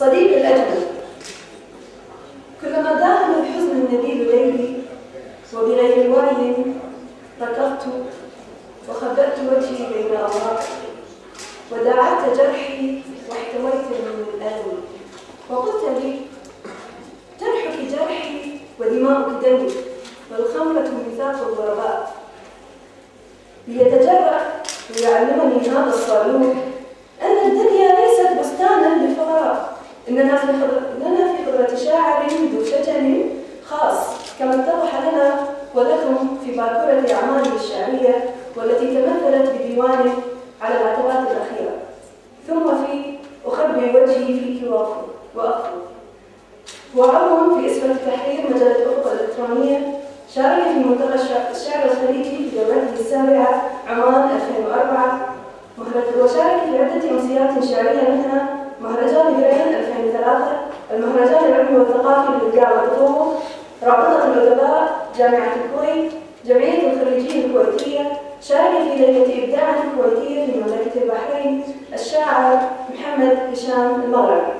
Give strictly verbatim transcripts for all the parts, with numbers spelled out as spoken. صديق الأجمل. كلما داهم الحزن النبيل ليلي وبغير وعي ركضت وخبأت وجهي بين أوراقي ودعت جرحي واحتويتني من الآن وقلت لي جرحك جرحي ودماؤك دمي والخمرة ميثاق الغرباء ليتجرأ ويعلمني هذا الصالون أن الدنيا ليست بستانا للفقراء، إننا في لنا في حرة شاعر ذو شجن خاص كما اتضح لنا ولكم في باكورة أعماله الشعرية والتي تمثلت بديوانه على العتبات الأخيرة، ثم في أخبي وجهي فيك وأخفو. وعضو في اسم التحرير مجلة الأخرى الإلكترونية شارك في منطقة الشعر الخليجي في جولته السابعة عمان ألفين وأربعة وشارك في عدة أمسيات شعرية منها مهرجان برين ألفين وثلاثة، المهرجان العلمي والثقافي بالقاع وطوبو، رابطة الأدباء، جامعة الكويت، جمعية الخريجين الكويتية. شارك في لجنة إبداع الكويتية في مملكة البحرين الشاعر محمد هشام المغربي.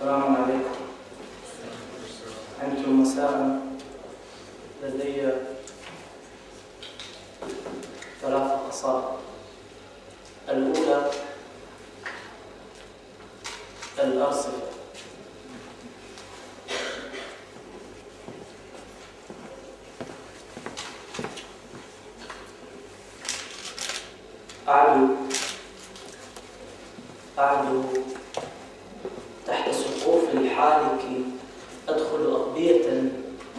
السلام عليكم. أنتم مساء لدي ثلاث قصائد. الأولى الأرصفة. أعلو أعلو تحت سقوف الحالك أدخل أقبية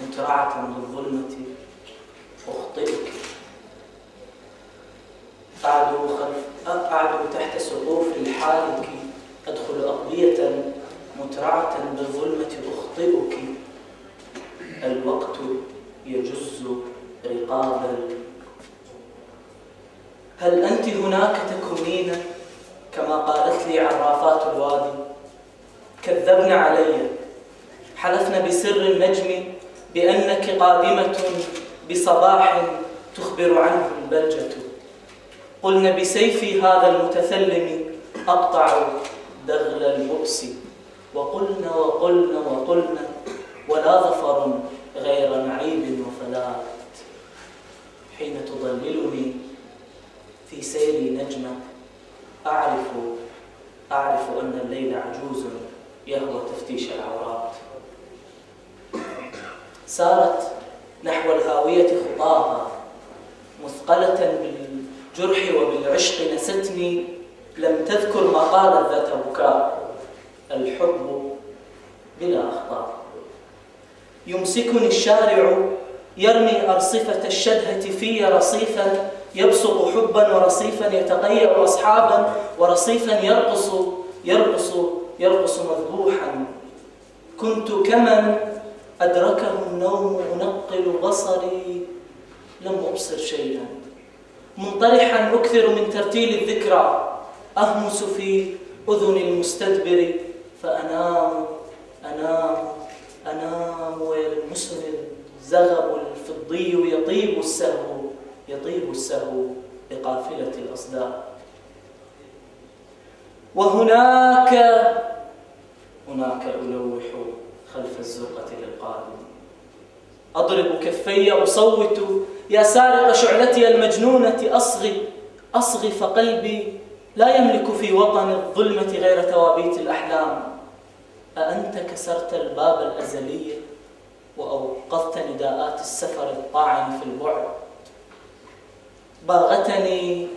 مترعة بالظلمة أخطئك. أعلو خلف أعلو تحت سقوف الحالك أدخل أقبية مترعة بالظلمة أخطئك. الوقت يجز رقابا. هل أنت هناك تكونين كما قالت لي عرافات الوادي؟ كذبن علي، حلفن بسر النجم بأنك قادمة بصباح تخبر عنه البلجة. قلن بسيفي هذا المتثلم أقطع دغل البؤس. وقلن وقلن وقلن ولا ظفر غير معيب وفلات حين تضللني في سيري نجمة. أعرف أعرف أن الليل عجوز يهوى تفتيش العورات. سارت نحو الهاوية خطاها مثقلة بالجرح وبالعشق نستني. لم تذكر ما قالت ذات بكاء. الحب بلا أخطاء. يمسكني الشارع يرمي أرصفة الشدهة في رصيفا. يبصق حبا ورصيفا يتقيأ أصحابا ورصيفا يرقص يرقص يرقص مذبوحا. كنت كمن أدركه النوم أنقل بصري لم أبصر شيئا. منطرحا أكثر من ترتيل الذكرى. أهمس في أذن المستدبر فأنام أنام أنام ويلمسني الزغب الفضي يطيب السهو يطيب السهو بقافلة الأصداء. وهناك هناك ألوح خلف الزرقة للقادم. أضرب كفي أصوت يا سارق شعلتي المجنونة. أصغي أصغي فقلبي لا يملك في وطن الظلمة غير توابيت الأحلام. أأنت كسرت الباب الأزلي وأوقظت نداءات السفر الطاعن في البعد. باغتني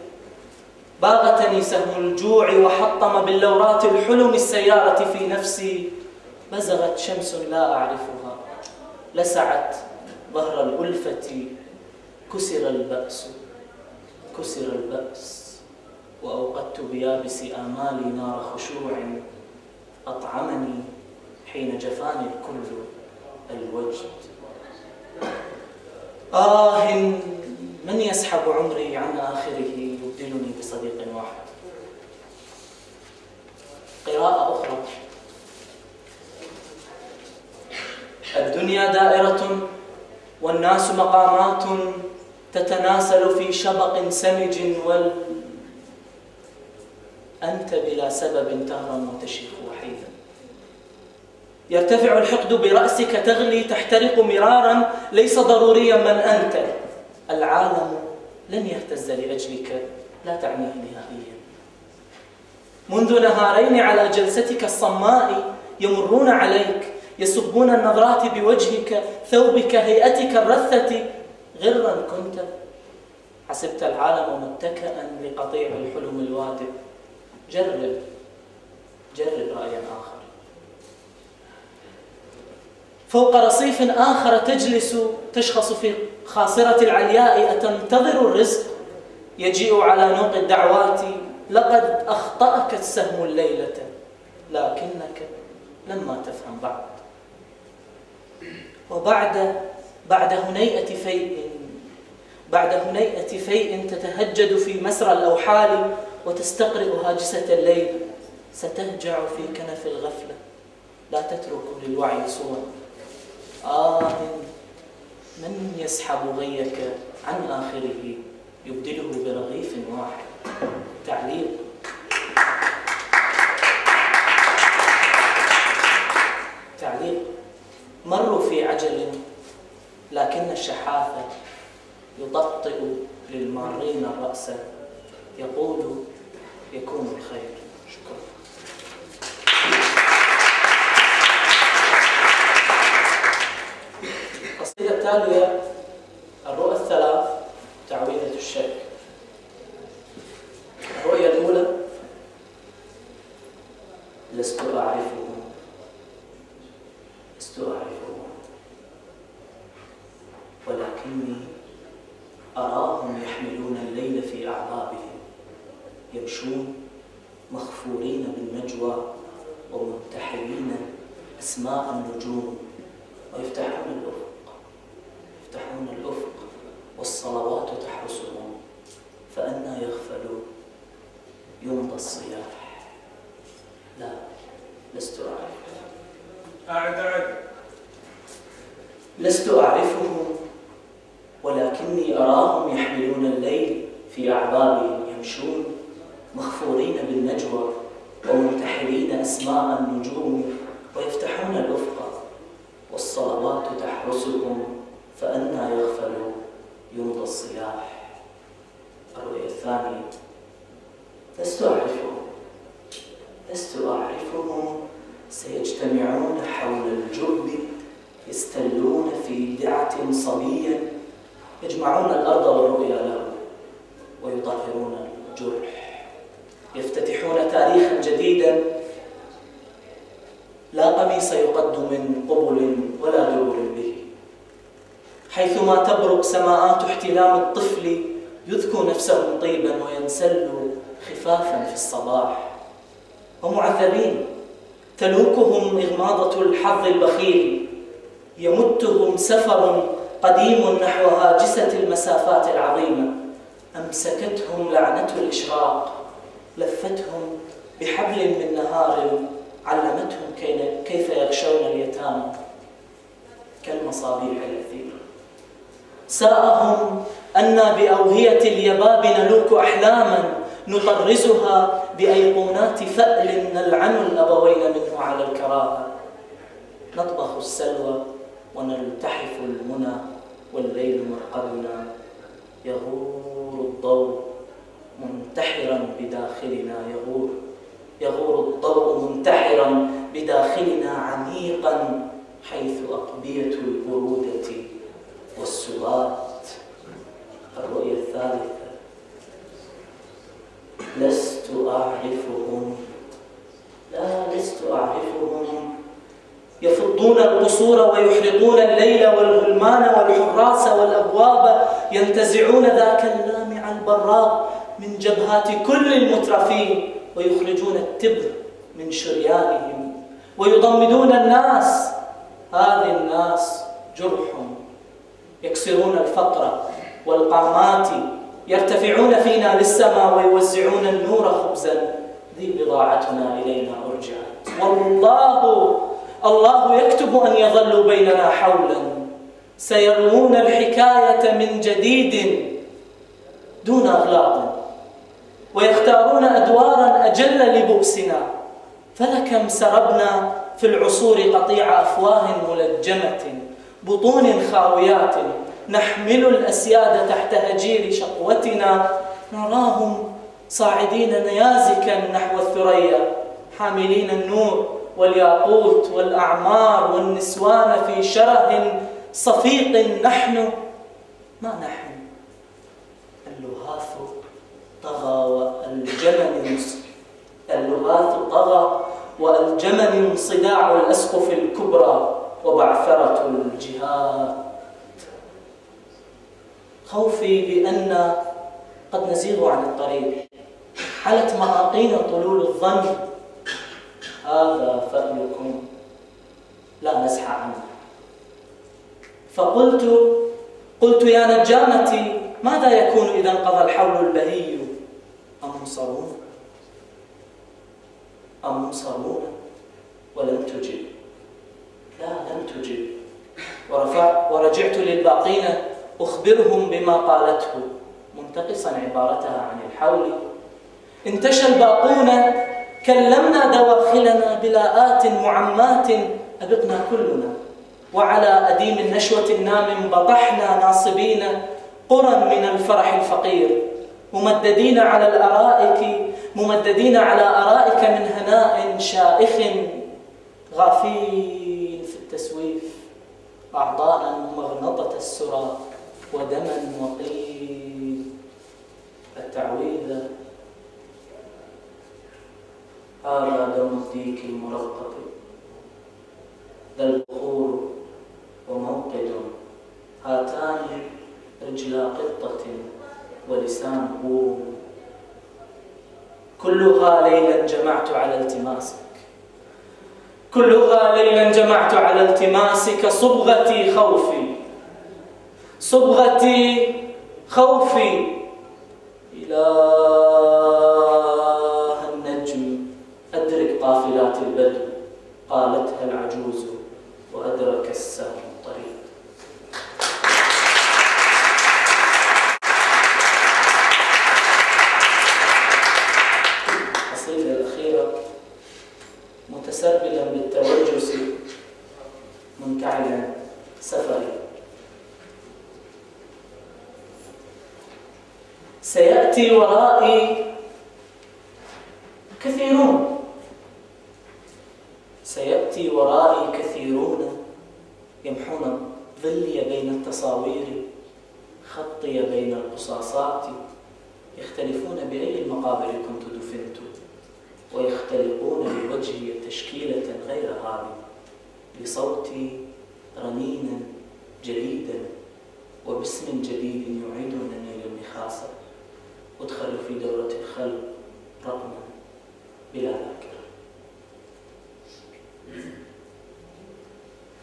باغتني سهم الجوع وحطم باللورات الحلم السيارة في نفسي. بزغت شمس لا أعرفها لسعت ظهر الألفة. كسر البأس كسر البأس وأوقدت بيابس آمالي نار خشوع. أطعمني حين جفاني الكل الوجد. آه من يسحب عمري عن آخره يبدلني بصديق واحد. قراءة أخرى. الدنيا دائرة والناس مقامات تتناسل في شبق سمج وال أنت بلا سبب تهرم وتشيخ وحيدا. يرتفع الحقد برأسك تغلي تحترق مرارا، ليس ضروريا من أنت، العالم لن يهتز لأجلك لا تعنيه نهائيا. منذ نهارين على جلستك الصماء يمرون عليك، يسبون النظرات بوجهك، ثوبك، هيئتك الرثة، غرا كنت حسبت العالم متكئا لقطيع الحلم الوادئ. جرب جرب رأيا آخر. فوق رصيف آخر تجلس تشخص في خاصرة العلياء، أتنتظر الرزق؟ يجيء على نوق الدعوات، لقد أخطأك السهم الليلة لكنك لما تفهم بعد. وبعد بعد هنيئة فيء بعد هنيئة فيء تتهجد في مسرى الأوحال، وتستقرئ هاجسة الليل، ستهجع في كنف الغفلة لا تترك للوعي صورا. آه من يسحب غيك عن آخره يبدله برغيف واحد. تعليق. تعليق. مروا في عجل لكن الشحاثة يطبطئ للمارين الرأس، يقول يكون الخير. شكرا. القصيدة التالية الرؤى الثلاث تعويذة الشك. الرؤية الأولى: لست أعرفه لست أعرفه ولكني أراهم يحملون الليل في أعقابهم، يمشون مخفورين بالنجوى ومبتحرين أسماء النجوم، ويفتحون الأفق يفتحون الأفق والصلوات تحرسهم، فأنى يغفلون يمضى الصياح. لا لست أعرفه. أعد أعد لست أعرفه ولكني أراهم يحملون الليل في أعقابهم، يمشون مخفورين بالنجوى ومبتحرين أسماء النجوم، ويفتحون الأفق والصلوات تحرسهم، فأنى يغفلوا يمضى الصياح. الرؤية الثانية: لست أعرفهم لست أعرفهم سيجتمعون حول الجرب، يستلون في دعة صبيا، يجمعون الأرض والرؤيا له، ويطهرون الجرح، يفتتحون تاريخا جديدا. لا قميص يقد من قبل ولا دبل به، حيثما تبرق سماءات احتلام الطفل، يذكو نفسه طيبا وينسل خفافا في الصباح. ومعذبين تلوكهم إغماضة الحظ البخيل، يمتهم سفر قديم نحو هاجسة المسافات العظيمة، أمسكتهم لعنة الإشراق، لفتهم بحبل من نهار، علمتهم كيف يغشون اليتامى كالمصابيح الأثيرة. ساءهم أنا بأوهية اليباب نلوك أحلاما، نطرزها بأيقونات فأل، نلعن الأبوين منه على الكراهة، نطبخ السلوى ونلتحف المنى، والليل مرقدنا يغور الضوء منتحرا بداخلنا، يغور يغور الضوء منتحرا بداخلنا عميقا، حيث أقبية البرودة والسبات. الرؤية الثالثة: لست أعرفهم لا لست أعرفهم يفضون القصور ويحرقون الليل والغلمان والحراس والأبواب، ينتزعون ذاك اللامع البراق من جبهات كل المترفين، ويخرجون التبر من شريانهم، ويضمدون الناس. هذه الناس جرح، يكسرون الفقر والقامات، يرتفعون فينا للسماء ويوزعون النور خبزا، ذي بضاعتنا إلينا أرجعت، والله الله يكتب أن يظلوا بيننا حولا، سيروون الحكاية من جديد دون أغلاط، ويختارون أدواراً أجل لبؤسنا. فلكم سربنا في العصور قطيع أفواه ملجمة، بطون خاويات، نحمل الأسياد تحت هجير شقوتنا. نراهم صاعدين نيازكاً نحو الثريا، حاملين النور والياقوت والأعمار والنسوان في شره صفيق. نحن ما نحن، اللغاث طغى والجمن اللغاث طغى والجمن صداع الأسقف الكبرى وبعثرة الجهات. خوفي بأن قد نزيغ عن الطريق، حلت معاقينا طلول الظن. هذا فألكم لا نزح عنه. فقلت قلت يا نجامتي، ماذا يكون إذا انقضى الحول البهي؟ أمنصرون أمنصرون ولم تجب، لا لم تجب. ورفع ورجعت للباقين أخبرهم بما قالته، منتقصا عبارتها عن الحول. انتشى الباقون، كلمنا دواخلنا بلاءات معمات أبقنا كلنا، وعلى أديم النشوة النام بطحنا ناصبين قرى من الفرح الفقير، ممددين على الأرائك ممددين على أرائك من هناء شائخ، غافين في التسويف أعضاء مغنطة السرى ودما وقيل. التعويذة هذا دم الديك المرقب، ذا البخور وموقد، هاتان رجلا قطة ولسان بوم. كلها ليلا جمعت على التماسك، كلها ليلا جمعت على التماسك صبغتي خوفي، صبغتي خوفي. إله النجم أدرك قافلات البدو، قالتها العجوز وأدرك السهم الطريق. القصيدة الأخيرة متسربلا بالتوجس، منكعبا سفري. سيأتي ورائي كثيرون، سيأتي ورائي كثيرون يمحون ظلي بين التصاوير، خطي بين القصاصات، يختلفون بأي المقابر كنت دفنت، ويختلقون بوجهي تشكيلة غير هذه، بصوتي رنينا جديدا وباسم جديد يعيدونني للمخاصة. أدخل في دورة الخلق رقما بلا ذاكرة.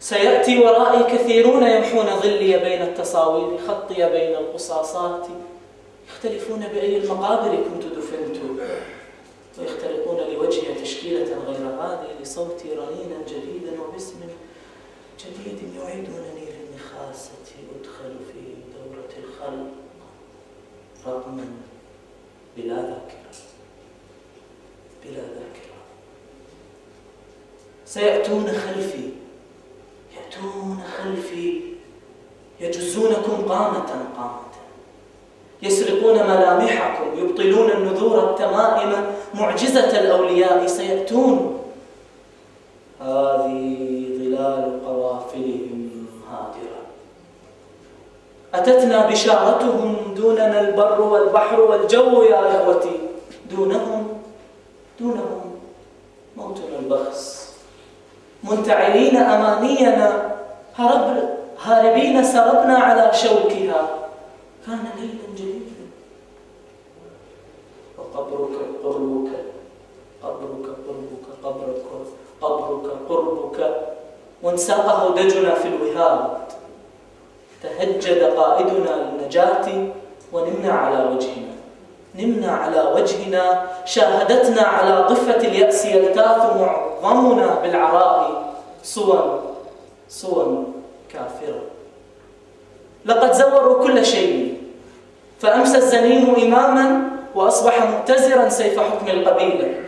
سيأتي ورائي كثيرون يمحون ظلي بين التصاوير، خطي بين القصاصات، يختلفون بأي المقابر كنت دفنت، ويختلقون لوجهي تشكيلة غير هذه، لصوتي رنينا جديدا وباسم جديد يعيدونني للمخاسة. أدخل في دورة الخلق رقما بلا ذاكرة بلا ذاكرة. سيأتون خلفي يأتون خلفي، يجزونكم قامة قامة، يسرقون ملامحكم، يبطلون النذور التمائم، معجزة الأولياء. سيأتون هذه ظلال قوافلهم هادرة، أتتنا بشارتهم. دوننا البر والبحر والجو يا إخوتي، دونهم دونهم موتنا البخس، منتعلين أمانينا، هرب هاربين سربنا على شوكها. كان ليلا جديدا، وقبرك قربك قبرك قربك قبرك قبرك قربك، وانساقه دجنا في الوهاد. تهجد قائدنا للنجاة ونمنا على وجهنا، نمنا على وجهنا. شاهدتنا على ضفة اليأس يلتاث معظمنا بالعراء، صور صور كافرة لقد زوروا كل شيء. فأمسى الزنين إماما وأصبح مؤتزرا سيف حكم القبيلة.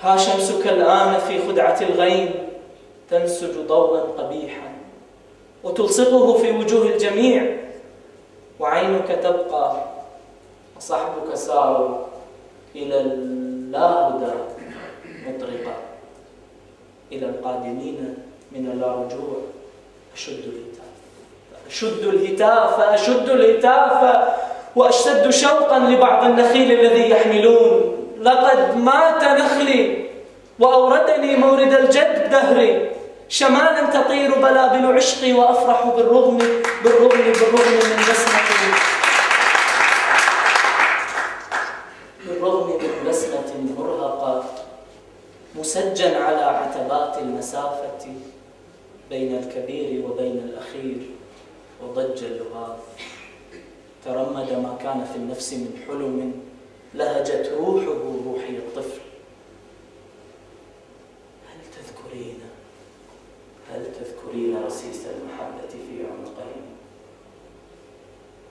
ها شمسك الآن في خدعة الغيم تنسج ضوءا قبيحا وتلصقه في وجوه الجميع، وعينك تبقى وصحبك ساروا إلى اللاهدى مطرقة، إلى القادمين من اللا رجوع. أشد الهتاف فأشد الهتاف فأشد الهتاف وأشتد شوقا لبعض النخيل الذي يحملون. لقد مات نخلي وأوردني مورد الجد دهري، شمالا تطير بلابل عشقي وأفرح بالرغم بالرغم بالرغم من نسمة بالرغم من نسمة مرهقة مسجا على عتبات المسافة بين الكبير وبين الأخير. وضج اللغاث ترمد ما كان في النفس من حلم، لهجت روحه روحي الطفل. هل تذكرين هل تذكرين رصيص المحبة في عنقين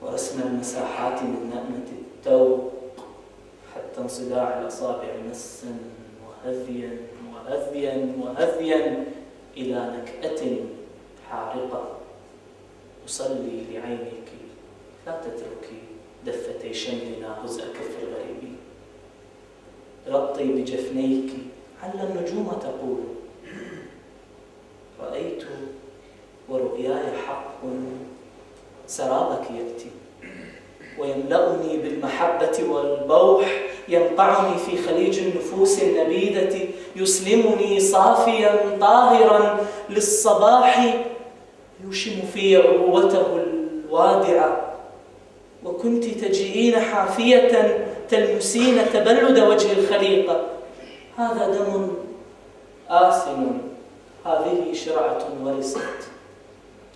ورسم المساحات من نأمة التوق حتى انصداع الأصابع مسا وهذيا وهذيا وهذيا إلى نكأة حارقة. أصلي لعينك لا تتركي دفتي شملنا هزء كف الغريب، ربطي بجفنيك على النجوم تقول رأيت ورؤياي حق، سرابك يأتي ويملأني بالمحبة والبوح، ينقعني في خليج النفوس النبيذة، يسلمني صافيا طاهرا للصباح، يوشم في عروته الوادعة. وكنت تجيئين حافية تلمسين تبلد وجه الخليقة، هذا دم آسن، هذه شرعة ورثت،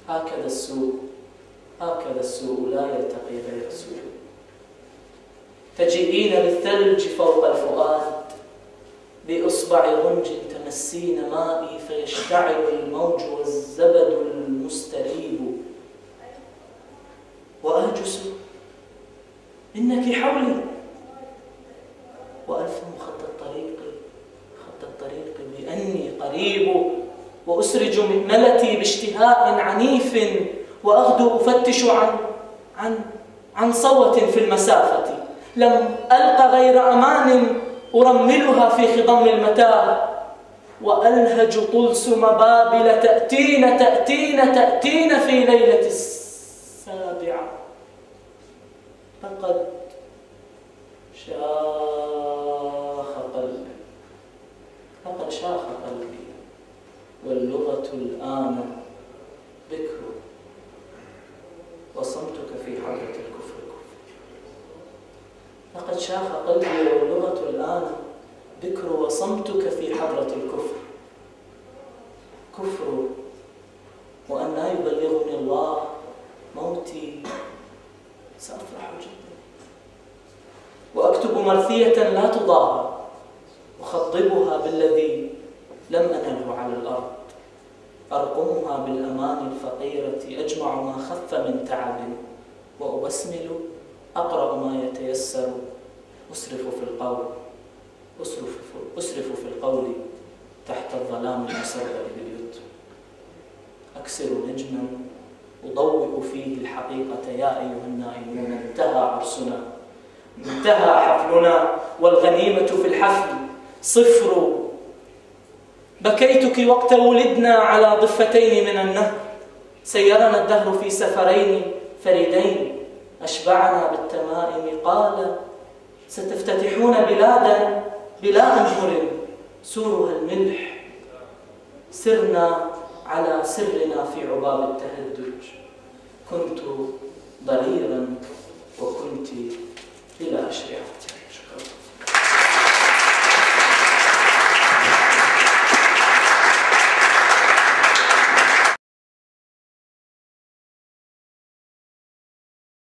هكذا السوء هكذا السوء لا يلتقي غير سوء. تجيئين للثلج فوق الفؤاد بإصبع غنج تمسين مائي فيشتعل الموج والزبد المستريب. وأهجس إنك حولي وألثم خط الطريق خط الطريق بأني قريب، وأسرج مئملتي باشتهاء عنيف، وأغدو أفتش عن عن عن صوة في المسافة لم ألق غير أمان أرملها في خضم المتاع. وألهج طلس مبابل تأتين تأتين تأتين في ليلة السابعة. لقد شاخ قلبي لقد شاخ قلبي واللغة الآن بكر، وصمتك في حضرة الكفر كفر. لقد شاخ قلبي واللغة الآن بكر، وصمتك في حضرة الكفر كفر. وأن لا يبلغني الله موتي سأفرح جدا، وأكتب مرثية لا تضاهى أخضبها بالذي لم أنله على الأرض، أرقمها بالأمان الفقيرة، أجمع ما خف من تعب وأبسمل، أقرأ ما يتيسر، أسرف في القول أسرف في, أسرف في القول تحت الظلام المسرب باليتم، أكسر نجما أضوء فيه الحقيقة. يا أيها النائمون انتهى عرسنا انتهى حفلنا والغنيمة في الحفل صفر. بكيتك وقت ولدنا على ضفتين من النهر، سيرنا الدهر في سفرين فريدين، أشبعنا بالتمائم قال ستفتتحون بلادا بلا أنهر سورها الملح. سرنا على سرنا في عباب التهدج، كنت ضريرا وكنت بلا أشرعة.